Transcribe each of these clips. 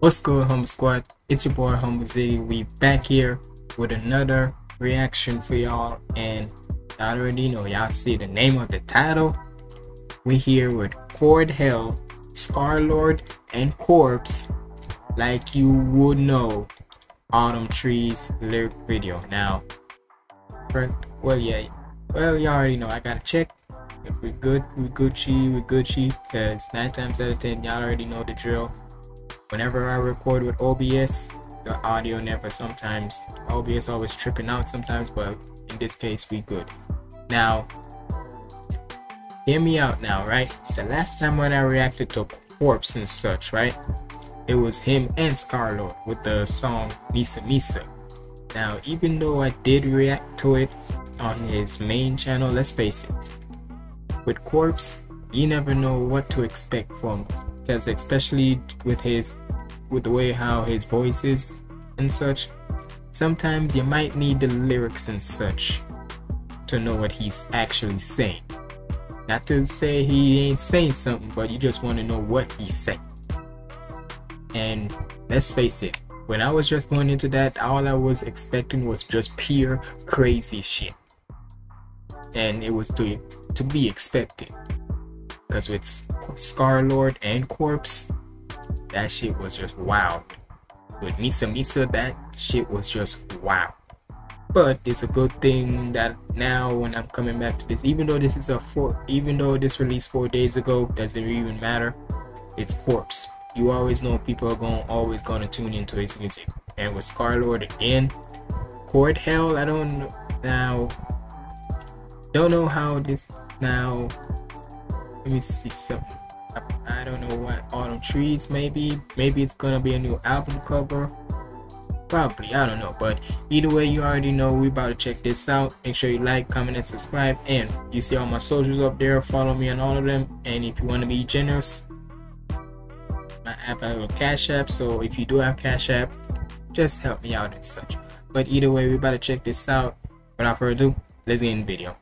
What's good, Humble Squad? It's your boy Humble Ziggy. We back here with another reaction for y'all, and y'all already know, y'all see the name of the title. We here with Kordhell, Scarlxrd, and Corpse, like you would know, Autumn Trees lyric video. Now, y'all already know. I gotta check if we good. We Gucci, because 9 times out of 10, y'all already know the drill. Whenever I record with OBS, the audio never, sometimes OBS always tripping out sometimes, but in this case we good. Now hear me out now, right? The last time when I reacted to Corpse and such, right, it was him and Scarlxrd with the song Misa Misa. Now even though I did react to it on his main channel, let's face it, with Corpse you never know what to expect from, because especially with the way how his voice is and such, sometimes you might need the lyrics and such to know what he's actually saying. Not to say he ain't saying something, but you just want to know what he's saying. And let's face it, when I was just going into that, all I was expecting was just pure crazy shit, and it was to be expected. Because with Scarlxrd and Corpse, that shit was just wild. With Misa Misa, that shit was just wild. But it's a good thing that now when I'm coming back to this, even though this released 4 days ago, doesn't even matter. It's Corpse. You always know people are always gonna tune into his music. And with Scarlxrd again, Kordhell, I don't know. Now, don't know how this now. Let me see something. I don't know what. Autumn Trees, maybe it's gonna be a new album cover, probably, I don't know. But either way, you already know we about to check this out. Make sure you like, comment, and subscribe, and you see all my socials up there. Follow me on all of them, and if you want to be generous, my app, I have a Cash App, so if you do have Cash App, just help me out and such. But either way, we about to check this out. Without further ado, let's get in the video.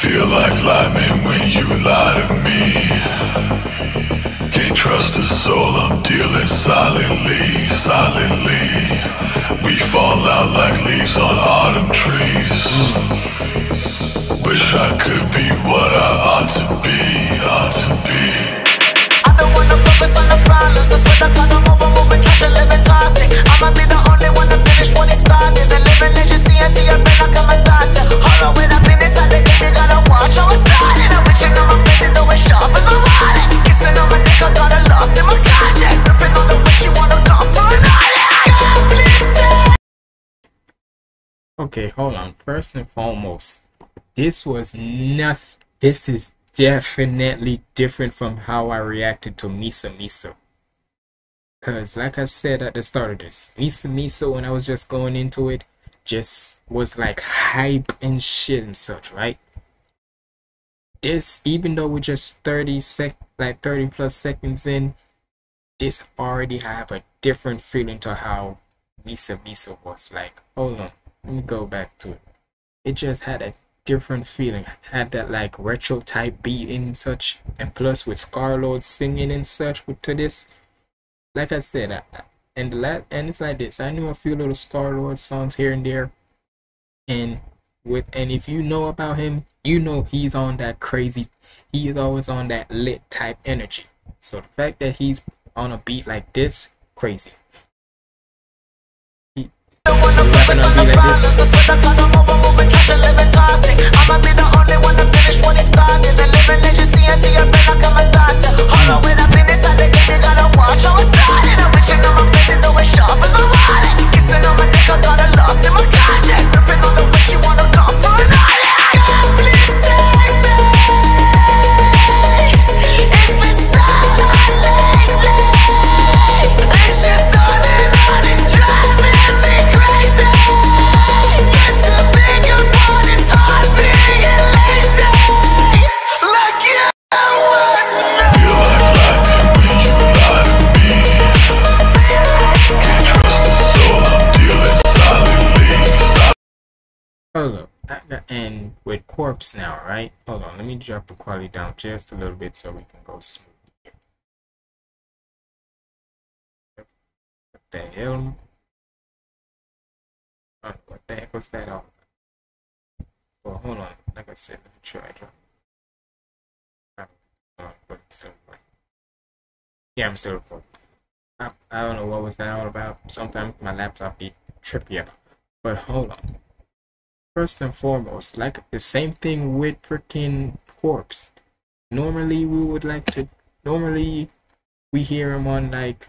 Feel like lying when you lie to me. Can't trust the soul, I'm dealing silently, silently. We fall out like leaves on autumn trees. Wish I could be what I ought to be, ought to be. I don't wanna focus on the problems, I swear to God I'm over-moving, trash and living toxic. I might be the only one to finish when it started. The living agency until you're been like I'm a doctor. Hold on when I've been inside the game, you gotta watch how I started. I'm reaching on my face and though it's sharp as my wallet. Kissing on my neck, I got a lost in my conscience. Dripping on the way she wanna come for an island. Okay, hold on. First and foremost, this was nothing. This is definitely different from how I reacted to Misa Misa. Because like I said at the start of this, Misa Misa, when I was just going into it, just was like hype and shit and such, right? This, even though we're just 30 plus seconds in, this already have a different feeling to how Misa Misa was. Like, hold on, let me go back to it. It just had a different feeling, had that like retro type beat and such, and plus with Scarlxrd singing and such to this. Like I said, and it's like this. I knew a few little Scarlxrd songs here and there, and if you know about him, you know he's on that crazy. He is always on that lit type energy. So the fact that he's on a beat like this, crazy. He, don't wanna focus on the process. I swear to God, I'm over-moving, trash and living toxic. I might be the only one to finish when it started. The living agency until you're been like I'm a doctor. Hold on, when I've been inside the game, you gotta watch how I started. I'm reaching on my face and though it's sharp as my wallet. Kissing on my neck, I got a lost in my conscience. Dripping on the way she wanna come for an island. God, please save me. It's been so hard lately. And she's started running, driving me crazy. Get the bigger boy. and with Corpse now, right? Hold on, let me drop the quality down just a little bit so we can go smooth. What the hell? Oh, what the heck was that all? Well, hold on. Like I said, let me try. Yeah, I'm still recording. I don't know what was that all about. Sometimes my laptop be trippier. But hold on. First and foremost, like the same thing with freaking Corpse. Normally we would like to. Normally we hear him on like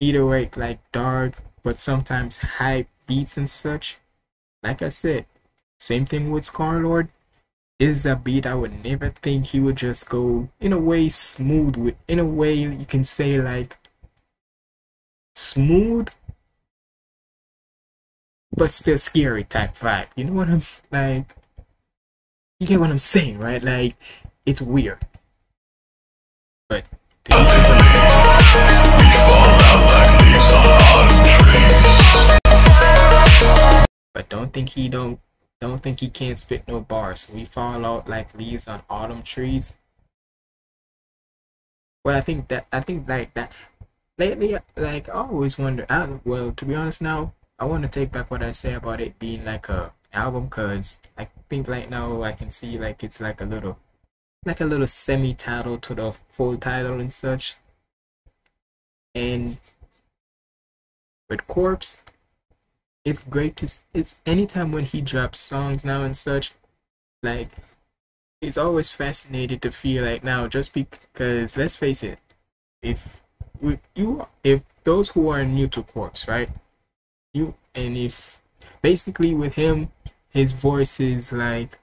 either way, like dark, but sometimes hype beats and such. Like I said, same thing with Scarlxrd. This is a beat I would never think he would just go in a way smooth with. In a way you can say like smooth but still scary type vibe. You know what I'm like? You get what I'm saying, right? Like it's weird. But this is what but don't think he can't spit no bars. We fall out like leaves on autumn trees. Well, I think like that. Lately, like I always wonder. Well, to be honest, now I want to take back what I say about it being like a album, cause I think right now I can see like it's like a little semi-title to the full title and such. And with Corpse, it's great to it's anytime when he drops songs now and such, like it's always fascinated to feel like now, just because let's face it, if those who are new to Corpse, right, you and if basically with him, his voice is like,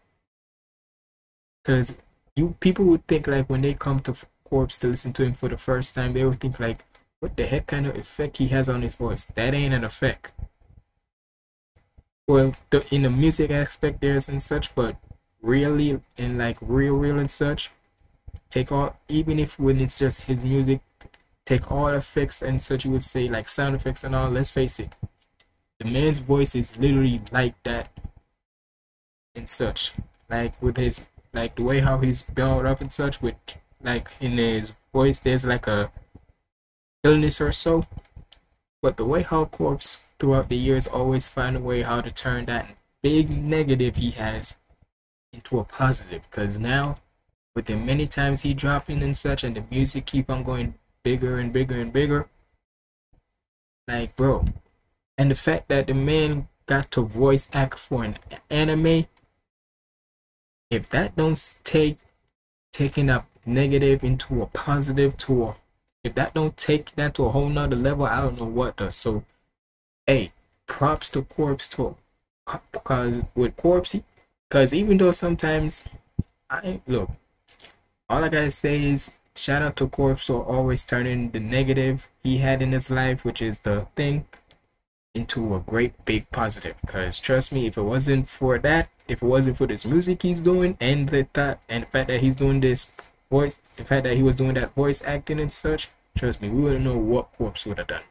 because you people would think like when they come to Corpse to listen to him for the first time, they would think like, what the heck kind of effect he has on his voice? That ain't an effect. Well, in the music aspect there's and such, but really and like real and such, take all, even if when it's just his music, take all effects and such, you would say like sound effects and all. Let's face it, the man's voice is literally like that and such, like with his like the way how he's built up and such, with like in his voice there's like a illness or so, but the way how Corpse throughout the years always find a way how to turn that big negative he has into a positive, because now with the many times he dropping and such, and the music keep on going bigger and bigger and bigger, like bro, and the fact that the man got to voice act for an anime, if that don't take taking up negative into a positive to a, if that don't take that to a whole nother level, I don't know what does. So hey, props to Corpse too, because with Corpse, because even though sometimes I look, all I gotta say is shout out to Corpse for always turning the negative he had in his life, which is the thing, into a great big positive. Because trust me, if it wasn't for that, if it wasn't for this music he's doing and the thought and the fact that he's doing this voice, the fact that he was doing that voice acting and such, trust me, we wouldn't know what Corpse would have done.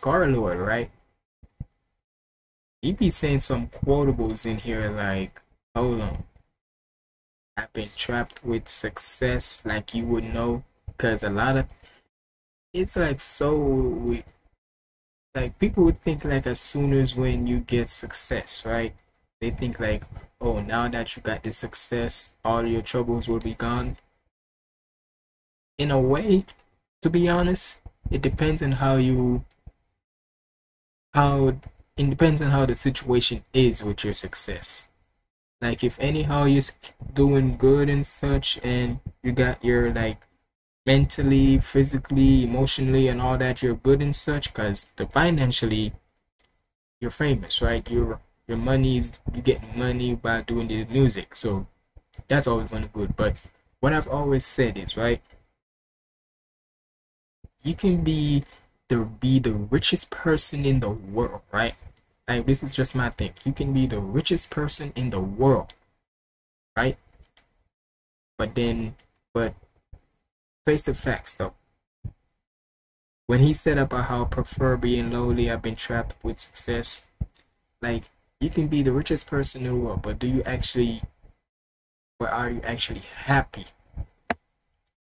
Scarlxrd, right? He be saying some quotables in here like, hold on, I've been trapped with success like you would know, because a lot of it's like, so like people would think like as soon as when you get success, right, they think like, oh, now that you got the success, all your troubles will be gone. In a way, to be honest, it depends on how you it depends on how the situation is with your success. Like if anyhow you're doing good and such, and you got your like mentally, physically, emotionally and all that, you're good and such, because the financially you're famous, right? Your money is, you get money by doing the music, so that's always going to be good. But what I've always said is, right, you can be the richest person in the world, right? Like this is just my thing. You can be the richest person in the world, right? But face the facts though. When he said about how prefer being lowly, I've been trapped with success, like, you can be the richest person in the world, but do you actually, or are you actually happy?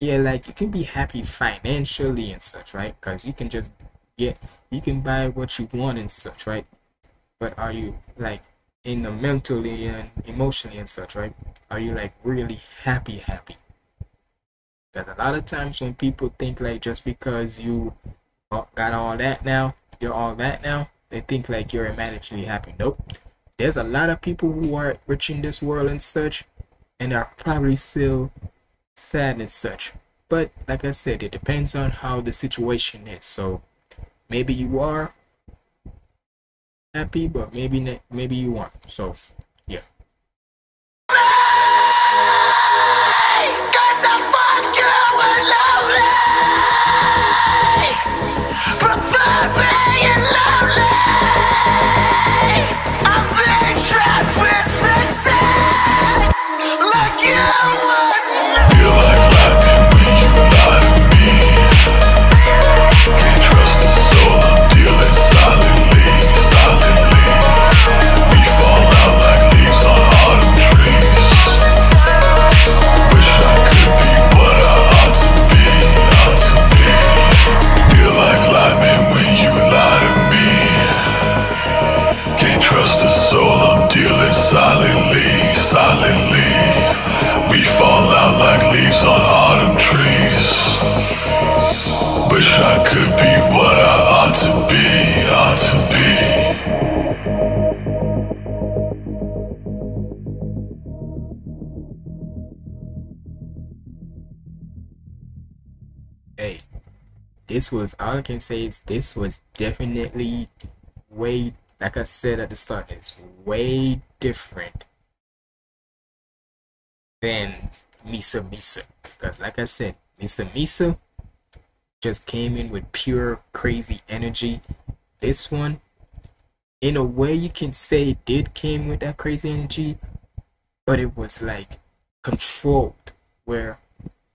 Yeah, like you can be happy financially and such, right? Because you can just get, you can buy what you want and such, right? But are you like in the mentally and emotionally and such, right? Are you like really happy? Because a lot of times when people think like just because you got all that now, you're all that now, they think like you're immediately happy. Nope. There's a lot of people who are rich in this world and such, and are probably still sad and such. But like I said, it depends on how the situation is. So maybe you are happy, but maybe you aren't. So yeah. Prefer being lonely. I've been trapped with success. Like you would know. You like happy when you love me. Can't trust the soul, I'm dealing silently. We fall out like leaves on autumn trees. Wish I could be what I ought to be, You like lying when you lie to me. Can't trust the soul, I'm dealing silently. We fall out like leaves on autumn trees. Wish I could be what I ought to be. This was, all I can say is this was definitely way, like I said at the start, it's way different than Misa Misa. Because like I said, Misa Misa just came in with pure crazy energy. This one, in a way you can say it did came with that crazy energy, but it was like controlled, where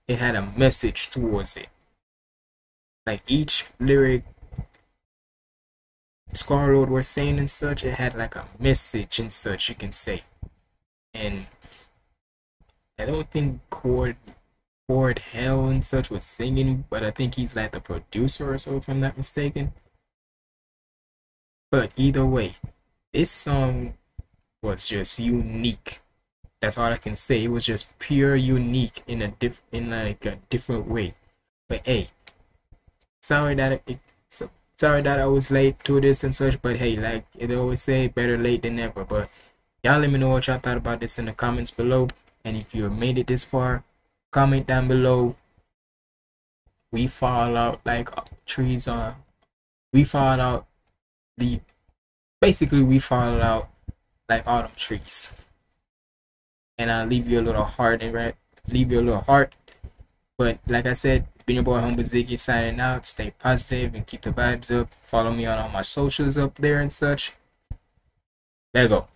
it had a message towards it. Like each lyric Scarlxrd was saying and such, it had like a message and such, you can say. And I don't think Kordhell and such was singing, but I think he's like the producer or so, if I'm not mistaken. But either way, this song was just unique. That's all I can say. It was just pure unique in a different way. But hey, sorry that I was late to this and such, but hey, like it always say, better late than never. But y'all let me know what y'all thought about this in the comments below. And if you made it this far, comment down below. We fall out like trees are. We fall out the. Basically, we fall out like autumn trees. And I'll leave you a little heart and leave you a little heart. But like I said, been your boy Humble Ziggy signing out. Stay positive and keep the vibes up. Follow me on all my socials up there and such. There you go.